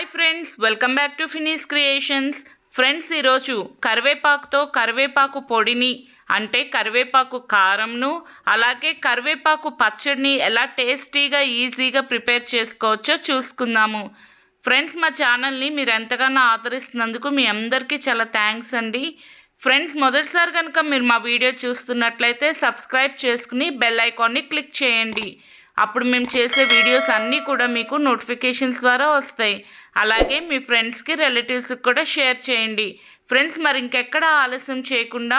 Hi friends, welcome back to finish creations. Friends, ఈరోజు కరివేపాకుతో కరివేపాకు పొడిని అంటే కరివేపాకు కారంను అలాగే కరివేపాకు పచ్చడిని ఎలా టేస్టీగా ఈజీగా ప్రిపేర్ చేసుకోవచ్చో చూసుకుందాము. ఫ్రెండ్స్, మా ఛానల్ని మీరు ఎంతగానో ఆదరిస్తున్నందుకు మీ అందరికీ చాలా థ్యాంక్స్ అండి. ఫ్రెండ్స్, మొదటిసారి కనుక మీరు మా వీడియో చూస్తున్నట్లయితే సబ్స్క్రైబ్ చేసుకుని బెల్ ఐకాన్ని క్లిక్ చేయండి. అప్పుడు మేము చేసే వీడియోస్ అన్నీ కూడా మీకు నోటిఫికేషన్స్ ద్వారా వస్తాయి. అలాగే మీ ఫ్రెండ్స్కి రిలేటివ్స్కి కూడా షేర్ చేయండి. ఫ్రెండ్స్, మరి ఇంకెక్కడ ఆలస్యం చేయకుండా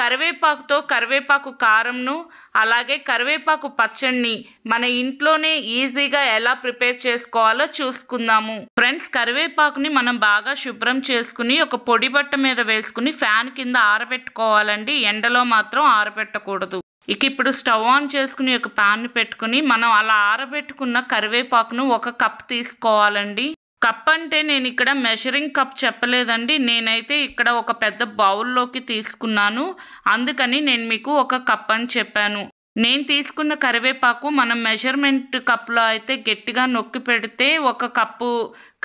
కరివేపాకుతో కరివేపాకు కారంను అలాగే కరివేపాకు పచ్చడిని మన ఇంట్లోనే ఈజీగా ఎలా ప్రిపేర్ చేసుకోవాలో చూసుకుందాము. ఫ్రెండ్స్, కరివేపాకుని మనం బాగా శుభ్రం చేసుకుని ఒక పొడి బట్ట మీద వేసుకుని ఫ్యాన్ కింద ఆరబెట్టుకోవాలండి. ఎండలో మాత్రం ఆరబెట్టకూడదు. ఇక ఇప్పుడు స్టవ్ ఆన్ చేసుకుని ఒక ప్యాన్ పెట్టుకుని మనం అలా ఆరబెట్టుకున్న కరివేపాకును ఒక కప్ తీసుకోవాలండి. కప్ అంటే నేను ఇక్కడ మెజరింగ్ కప్ చెప్పలేదండి, నేనైతే ఇక్కడ ఒక పెద్ద బౌల్లోకి తీసుకున్నాను, అందుకని నేను మీకు ఒక కప్ అని చెప్పాను. నేను తీసుకున్న కరివేపాకు మనం మెజర్మెంట్ కప్లో అయితే గట్టిగా నొక్కి పెడితే ఒక కప్పు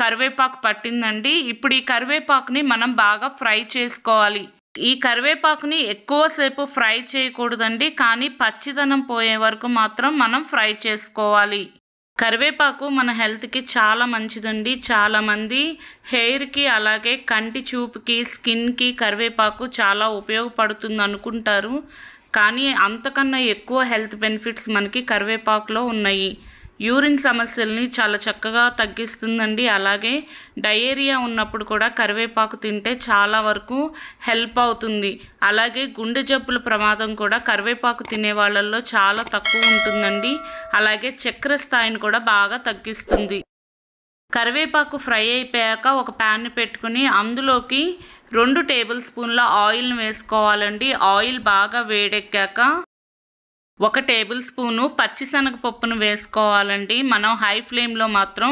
కరివేపాకు పట్టిందండి. ఇప్పుడు ఈ కరివేపాకుని మనం బాగా ఫ్రై చేసుకోవాలి. ఈ కరివేపాకుని ఎక్కువసేపు ఫ్రై చేయకూడదండి, కానీ పచ్చిదనం పోయే వరకు మాత్రం మనం ఫ్రై చేసుకోవాలి. కరివేపాకు మన హెల్త్కి చాలా మంచిదండి. చాలామంది హెయిర్కి అలాగే కంటి చూపుకి స్కిన్కి కరివేపాకు చాలా ఉపయోగపడుతుంది అనుకుంటారు, కానీ అంతకన్నా ఎక్కువ హెల్త్ బెనిఫిట్స్ మనకి కరివేపాకులో ఉన్నాయి. యూరిన్ సమస్యల్ని చాలా చక్కగా తగ్గిస్తుందండి. అలాగే డయేరియా ఉన్నప్పుడు కూడా కరివేపాకు తింటే చాలా వరకు హెల్ప్ అవుతుంది. అలాగే గుండె జబ్బుల ప్రమాదం కూడా కరివేపాకు తినే వాళ్ళల్లో చాలా తక్కువ ఉంటుందండి. అలాగే చక్కెర స్థాయిని కూడా బాగా తగ్గిస్తుంది. కరివేపాకు ఫ్రై అయిపోయాక ఒక ప్యాన్ పెట్టుకుని అందులోకి 2 టేబుల్ స్పూన్ల ఆయిల్ని వేసుకోవాలండి. ఆయిల్ బాగా వేడెక్కాక 1 టేబుల్ స్పూను పచ్చిశనగపప్పును వేసుకోవాలండి. మనం హై ఫ్లేమ్లో మాత్రం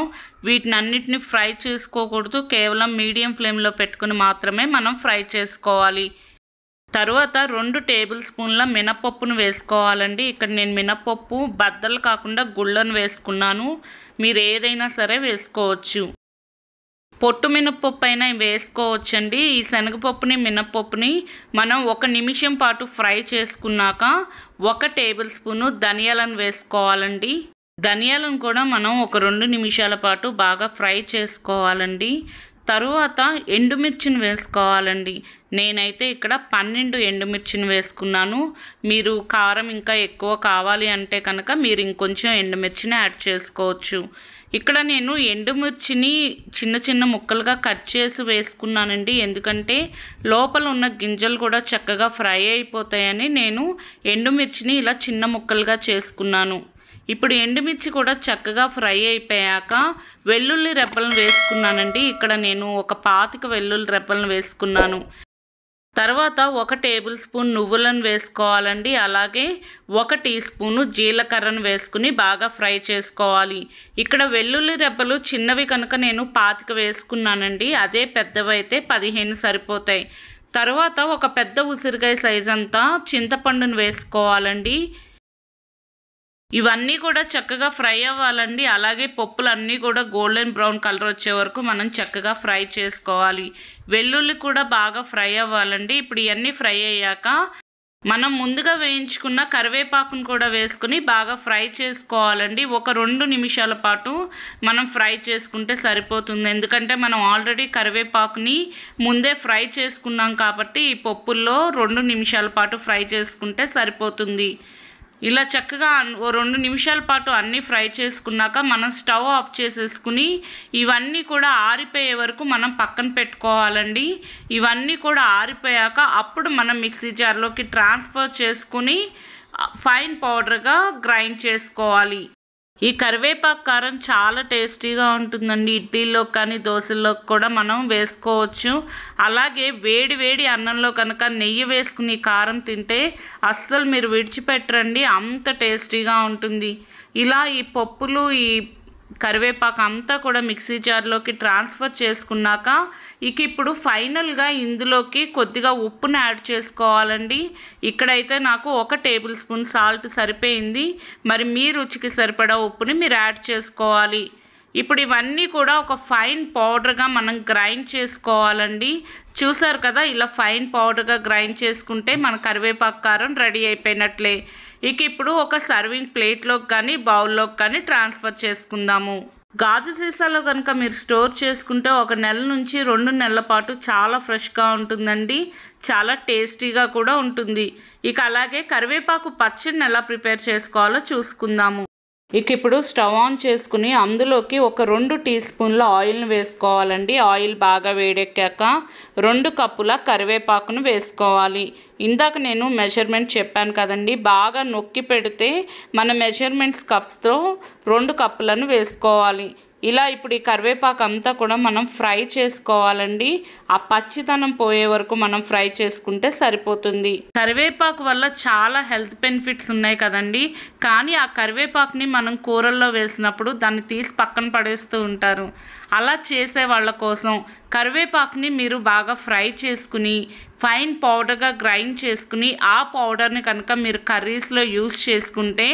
వీటిని అన్నిటిని ఫ్రై చేసుకోకూడదు, కేవలం మీడియం ఫ్లేమ్లో పెట్టుకుని మాత్రమే మనం ఫ్రై చేసుకోవాలి. తరువాత 2 టేబుల్ స్పూన్ల మినపప్పును వేసుకోవాలండి. ఇక్కడ నేను మినపప్పు బద్దలు కాకుండా గుళ్ళను వేసుకున్నాను, మీరు ఏదైనా సరే వేసుకోవచ్చు. పొట్టు మినపప్పు అయినా వేసుకోవచ్చండి. ఈ శనగపప్పుని మినపప్పుని మనం 1 నిమిషం పాటు ఫ్రై చేసుకున్నాక 1 టేబుల్ స్పూను ధనియాలను వేసుకోవాలండి. ధనియాలను కూడా మనం ఒక 2 నిమిషాల పాటు బాగా ఫ్రై చేసుకోవాలండి. తరువాత ఎండుమిర్చిని వేసుకోవాలండి. నేనైతే ఇక్కడ 12 ఎండుమిర్చిని వేసుకున్నాను. మీరు కారం ఇంకా ఎక్కువ కావాలి అంటే కనుక మీరు ఇంకొంచెం ఎండుమిర్చిని యాడ్ చేసుకోవచ్చు. ఇక్కడ నేను ఎండుమిర్చిని చిన్న చిన్న ముక్కలుగా కట్ చేసి వేసుకున్నానండి, ఎందుకంటే లోపల ఉన్న గింజలు కూడా చక్కగా ఫ్రై అయిపోతాయని నేను ఎండుమిర్చిని ఇలా చిన్న ముక్కలుగా చేసుకున్నాను. ఇప్పుడు ఎండుమిర్చి కూడా చక్కగా ఫ్రై అయిపోయాక వెల్లుల్లి రెబ్బలను వేసుకున్నానండి. ఇక్కడ నేను ఒక 25 వెల్లుల్లి రెబ్బలను వేసుకున్నాను. తర్వాత 1 టేబుల్ స్పూన్ నువ్వులను వేసుకోవాలండి. అలాగే 1 టీ స్పూను జీలకర్రను వేసుకుని బాగా ఫ్రై చేసుకోవాలి. ఇక్కడ వెల్లుల్లి రెబ్బలు చిన్నవి కనుక నేను 25 వేసుకున్నానండి, అదే పెద్దవైతే 15 సరిపోతాయి. తర్వాత ఒక పెద్ద ఉసిరికాయ సైజ్ అంతా చింతపండును వేసుకోవాలండి. ఇవన్నీ కూడా చక్కగా ఫ్రై అవ్వాలండి. అలాగే పప్పులన్నీ కూడా గోల్డెన్ బ్రౌన్ కలర్ వచ్చే వరకు మనం చక్కగా ఫ్రై చేసుకోవాలి. వెల్లుల్లి కూడా బాగా ఫ్రై అవ్వాలండి. ఇప్పుడు ఇవన్నీ ఫ్రై అయ్యాక మనం ముందుగా వేయించుకున్న కరివేపాకును కూడా వేసుకుని బాగా ఫ్రై చేసుకోవాలండి. ఒక 2 నిమిషాల పాటు మనం ఫ్రై చేసుకుంటే సరిపోతుంది, ఎందుకంటే మనం ఆల్రెడీ కరివేపాకుని ముందే ఫ్రై చేసుకున్నాం కాబట్టి ఈ పప్పుల్లో 2 నిమిషాల పాటు ఫ్రై చేసుకుంటే సరిపోతుంది. ఇలా చక్కగా 2 నిమిషాల పాటు అన్నీ ఫ్రై చేసుకున్నాక మనం స్టవ్ ఆఫ్ చేసేసుకుని ఇవన్నీ కూడా ఆరిపోయే వరకు మనం పక్కన పెట్టుకోవాలండి. ఇవన్నీ కూడా ఆరిపోయాక అప్పుడు మనం మిక్సీ జార్లోకి ట్రాన్స్ఫర్ చేసుకుని ఫైన్ పౌడర్గా గ్రైండ్ చేసుకోవాలి. ఈ కరివేపాకు కారం చాలా టేస్టీగా ఉంటుందండి. ఇడ్లీలో కానీ దోశల్లో కూడా మనం వేసుకోవచ్చు. అలాగే వేడి వేడి అన్నంలో కనుక నెయ్యి వేసుకుని కారం తింటే అస్సలు మీరు విడిచిపెట్టరండి, అంత టేస్టీగా ఉంటుంది. ఇలా ఈ పప్పులు ఈ కరివేపాకు అంతా కూడా మిక్సీ జార్లోకి ట్రాన్స్ఫర్ చేసుకున్నాక ఇక ఇప్పుడు ఫైనల్గా ఇందులోకి కొద్దిగా ఉప్పును యాడ్ చేసుకోవాలండి. ఇక్కడైతే నాకు 1 టేబుల్ స్పూన్ సాల్ట్ సరిపోయింది. మరి మీ రుచికి సరిపడా ఉప్పుని మీరు యాడ్ చేసుకోవాలి. ఇప్పుడు ఇవన్నీ కూడా ఒక ఫైన్ పౌడర్ గా మనం గ్రైండ్ చేసుకోవాలండి. చూసారు కదా, ఇలా ఫైన్ పౌడర్ గా గ్రైండ్ చేసుకుంటే మన కరివేపాకు కారం రెడీ అయిపోయినట్లే. ఇక ఇప్పుడు ఒక సర్వింగ్ ప్లేట్ లోకి కానీ బౌల్ లోకి కానీ ట్రాన్స్ఫర్ చేసుకుందాము. గాజు సీసాలో కనుక మీరు స్టోర్ చేసుకుంటే ఒక నెల నుంచి 2 నెలల పాటు చాలా ఫ్రెష్గా ఉంటుందండి, చాలా టేస్టీగా కూడా ఉంటుంది. ఇక అలాగే కరివేపాకు పచ్చడిని ఎలా ప్రిపేర్ చేసుకోవాలో చూసుకుందాము. ఇక ఇప్పుడు స్టవ్ ఆన్ చేసుకుని అందులోకి ఒక 2 టీ స్పూన్ల ఆయిల్ని వేసుకోవాలండి. ఆయిల్ బాగా వేడెక్కాక 2 కప్పుల కరివేపాకును వేసుకోవాలి. ఇందాక నేను మెజర్మెంట్ చెప్పాను కదండి, బాగా నొక్కి పెడితే మన మెజర్మెంట్స్ కప్స్తో 2 కప్పులను వేసుకోవాలి. ఇలా ఇప్పుడు ఈ కరివేపాకు అంతా కూడా మనం ఫ్రై చేసుకోవాలండి. ఆ పచ్చిదనం పోయే వరకు మనం ఫ్రై చేసుకుంటే సరిపోతుంది. కరివేపాకు వల్ల చాలా హెల్త్ బెనిఫిట్స్ ఉన్నాయి కదండి, కానీ ఆ కరివేపాకుని మనం కూరల్లో వేసినప్పుడు దాన్ని తీసి పక్కన పడేస్తూ ఉంటారు. అలా చేసే వాళ్ళ కోసం కరివేపాకుని మీరు బాగా ఫ్రై చేసుకుని ఫైన్ పౌడర్గా గ్రైండ్ చేసుకుని ఆ పౌడర్ని కనుక మీరు కర్రీస్లో యూజ్ చేసుకుంటే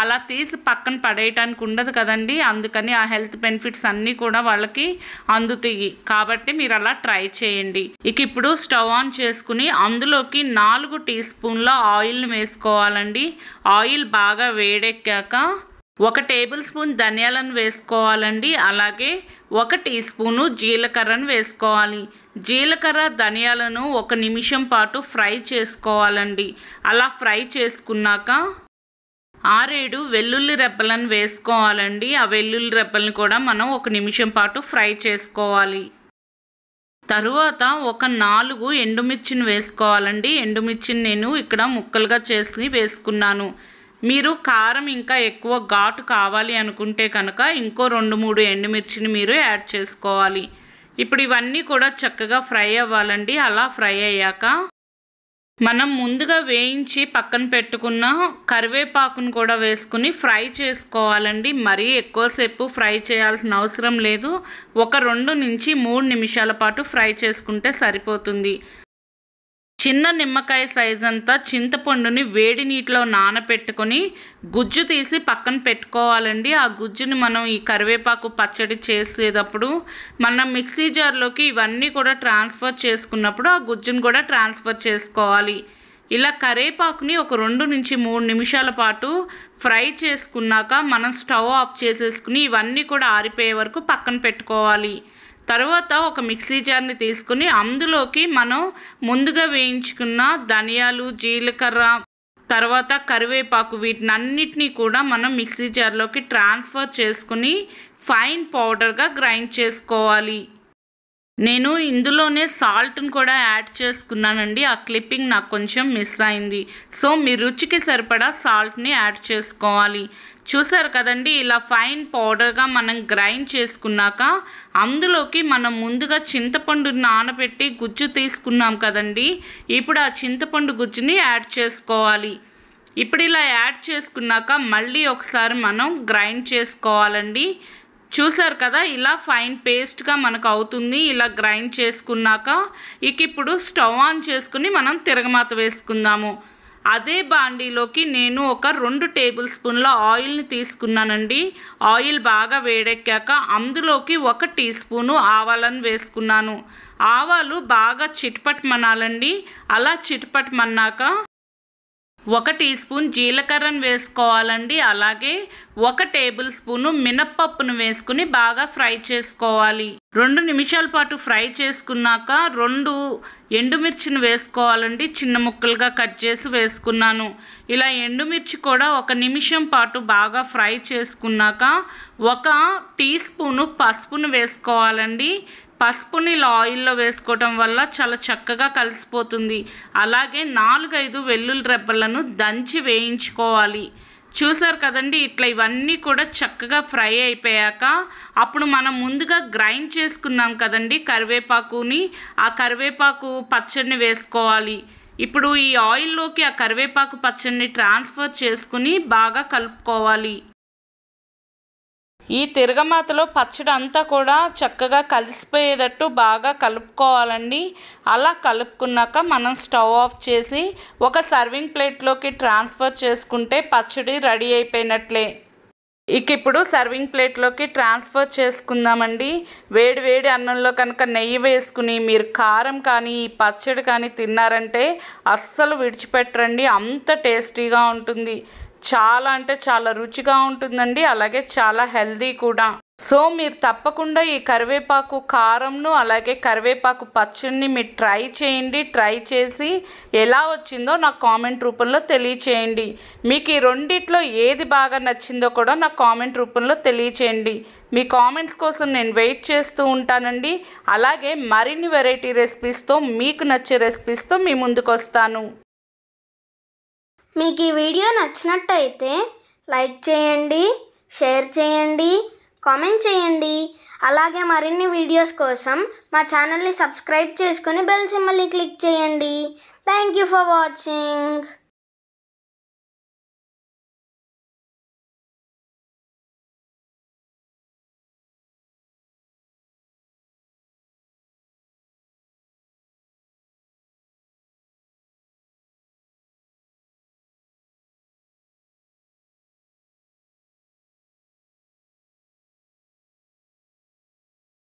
అలా తీసి పక్కన పడేయటానికి ఉండదు కదండి. అందుకని ఆ హెల్త్ బెనిఫిట్స్ అన్నీ కూడా వాళ్ళకి అందుతాయి, కాబట్టి మీరు అలా ట్రై చేయండి. ఇక ఇప్పుడు స్టవ్ ఆన్ చేసుకుని అందులోకి 4 టీ స్పూన్ల ఆయిల్ని వేసుకోవాలండి. ఆయిల్ బాగా వేడెక్కాక 1 టేబుల్ స్పూన్ ధనియాలను వేసుకోవాలండి. అలాగే 1 టీ స్పూను జీలకర్రను వేసుకోవాలి. జీలకర్ర ధనియాలను 1 నిమిషం పాటు ఫ్రై చేసుకోవాలండి. అలా ఫ్రై చేసుకున్నాక 6-7 వెల్లుల్లి రెబ్బలను వేసుకోవాలండి. ఆ వెల్లుల్లి రెబ్బలను కూడా మనం 1 నిమిషం పాటు ఫ్రై చేసుకోవాలి. తరువాత 4 ఎండుమిర్చిని వేసుకోవాలండి. ఎండుమిర్చిని నేను ఇక్కడ ముక్కలుగా చేసి వేసుకున్నాను. మీరు కారం ఇంకా ఎక్కువ ఘాటు కావాలి అనుకుంటే కనుక ఇంకో 2-3 ఎండుమిర్చిని మీరు యాడ్ చేసుకోవాలి. ఇప్పుడు ఇవన్నీ కూడా చక్కగా ఫ్రై అవ్వాలండి. అలా ఫ్రై అయ్యాక మనం ముందుగా వేయించి పక్కన పెట్టుకున్న కరివేపాకును కూడా వేసుకుని ఫ్రై చేసుకోవాలండి. మరీ ఎక్కువసేపు ఫ్రై చేయాల్సిన అవసరం లేదు, ఒక 2 నుంచి 3 నిమిషాల పాటు ఫ్రై చేసుకుంటే సరిపోతుంది. చిన్న నిమ్మకాయ సైజ్ అంతా చింతపండుని వేడి నీటిలో నానపెట్టుకొని గుజ్జు తీసి పక్కన పెట్టుకోవాలండి. ఆ గుజ్జుని మనం ఈ కరివేపాకు పచ్చడి చేసేటప్పుడు మనం మిక్సీ జార్లోకి ఇవన్నీ కూడా ట్రాన్స్ఫర్ చేసుకున్నప్పుడు ఆ గుజ్జును కూడా ట్రాన్స్ఫర్ చేసుకోవాలి. ఇలా కరివేపాకుని ఒక 2 నుంచి 3 నిమిషాల పాటు ఫ్రై చేసుకున్నాక మనం స్టవ్ ఆఫ్ చేసేసుకుని ఇవన్నీ కూడా ఆరిపోయే వరకు పక్కన పెట్టుకోవాలి. తర్వాత ఒక మిక్సీ జార్ని తీసుకుని అందులోకి మనం ముందుగా వేయించుకున్న ధనియాలు, జీలకర్ర, తర్వాత కరివేపాకు వీటినన్నిటినీ కూడా మనం మిక్సీ జార్లోకి ట్రాన్స్ఫర్ చేసుకుని ఫైన్ పౌడర్గా గ్రైండ్ చేసుకోవాలి. నేను ఇందులోనే సాల్ట్ని కూడా యాడ్ చేసుకున్నానండి. ఆ క్లిప్పింగ్ నాకు కొంచెం మిస్ అయింది, సో మీ రుచికి సరిపడా సాల్ట్ని యాడ్ చేసుకోవాలి. చూసారు కదండి, ఇలా ఫైన్ పౌడర్గా మనం గ్రైండ్ చేసుకున్నాక అందులోకి మనం ముందుగా చింతపండు నానబెట్టి గుజ్జు తీసుకున్నాం కదండి, ఇప్పుడు ఆ చింతపండు గుజ్జుని యాడ్ చేసుకోవాలి. ఇప్పుడు ఇలా యాడ్ చేసుకున్నాక మళ్ళీ ఒకసారి మనం గ్రైండ్ చేసుకోవాలండి. చూసారు కదా, ఇలా ఫైన్ పేస్ట్గా మనకు అవుతుంది. ఇలా గ్రైండ్ చేసుకున్నాక ఇక ఇప్పుడు స్టవ్ ఆన్ చేసుకుని మనం తిరగమాత వేసుకుందాము. అదే బాండీలోకి నేను ఒక 2 టేబుల్ స్పూన్ల ఆయిల్ని తీసుకున్నానండి. ఆయిల్ బాగా వేడెక్కాక అందులోకి 1 టీ స్పూను ఆవాలను వేసుకున్నాను. ఆవాలు బాగా చిటపటమనాలండి. అలా చిటపటమన్నాక 1 టీ స్పూన్ జీలకర్రను వేసుకోవాలండి. అలాగే 1 టేబుల్ స్పూను మినప్పప్పును వేసుకుని బాగా ఫ్రై చేసుకోవాలి. 2 నిమిషాల పాటు ఫ్రై చేసుకున్నాక 2 ఎండుమిర్చిని వేసుకోవాలండి. చిన్న ముక్కలుగా కట్ చేసి వేసుకున్నాను. ఇలా ఎండుమిర్చి కూడా 1 నిమిషం పాటు బాగా ఫ్రై చేసుకున్నాక 1 టీ స్పూను పసుపును వేసుకోవాలండి. పసుపుని ఇలా ఆయిల్లో వేసుకోవటం వల్ల చాలా చక్కగా కలిసిపోతుంది. అలాగే 4-5 వెల్లుల్లి రెబ్బలను దంచి వేయించుకోవాలి. చూసారు కదండి, ఇట్లా ఇవన్నీ కూడా చక్కగా ఫ్రై అయిపోయాక అప్పుడు మనం ముందుగా గ్రైండ్ చేసుకున్నాం కదండి కరివేపాకుని, ఆ కరివేపాకు పచ్చడిని వేసుకోవాలి. ఇప్పుడు ఈ ఆయిల్లోకి ఆ కరివేపాకు పచ్చడిని ట్రాన్స్ఫర్ చేసుకుని బాగా కలుపుకోవాలి. ఈ తిరగమాతలో పచ్చడి అంతా కూడా చక్కగా కలిసిపోయేటట్టు బాగా కలుపుకోవాలండి. అలా కలుపుకున్నాక మనం స్టవ్ ఆఫ్ చేసి ఒక సర్వింగ్ ప్లేట్లోకి ట్రాన్స్ఫర్ చేసుకుంటే పచ్చడి రెడీ అయిపోయినట్లే. ఇక ఇప్పుడు సర్వింగ్ ప్లేట్ లోకి ట్రాన్స్ఫర్ చేసుకుందామండి। వేడి వేడి అన్నంలో కనుక నెయ్యి వేసుకుని మీరు కారం కానీ పచ్చడి కానీ తిన్నారంటే అస్సలు విడిచిపెట్టరండి, అంత టేస్టీగా ఉంటుంది। చాలా అంటే చాలా రుచిగా ఉంటుందండి, అలాగే చాలా హెల్తీ కూడా। సో మీరు తప్పకుండా ఈ కరివేపాకు కారంను అలాగే కరివేపాకు పచ్చడిని మీరు ట్రై చేయండి। ట్రై చేసి ఎలా వచ్చిందో నాకు కామెంట్ రూపంలో తెలియచేయండి। మీకు ఈ రెండిట్లో ఏది బాగా నచ్చిందో కూడా నాకు కామెంట్ రూపంలో తెలియచేయండి। మీ కామెంట్స్ కోసం నేను వెయిట్ చేస్తూ ఉంటానండి। అలాగే మరిన్ని వెరైటీ రెసిపీస్తో, మీకు నచ్చే రెసిపీస్తో మీ ముందుకు వస్తాను। మీకు ఈ వీడియో నచ్చినట్టయితే లైక్ చేయండి, షేర్ చేయండి, కామెంట్ చేయండి। అలాగే మరిన్ని వీడియోస్ కోసం మా ఛానల్ని సబ్స్క్రైబ్ చేసుకొని బెల్ సింబల్ని క్లిక్ చేయండి। Thank you for watching.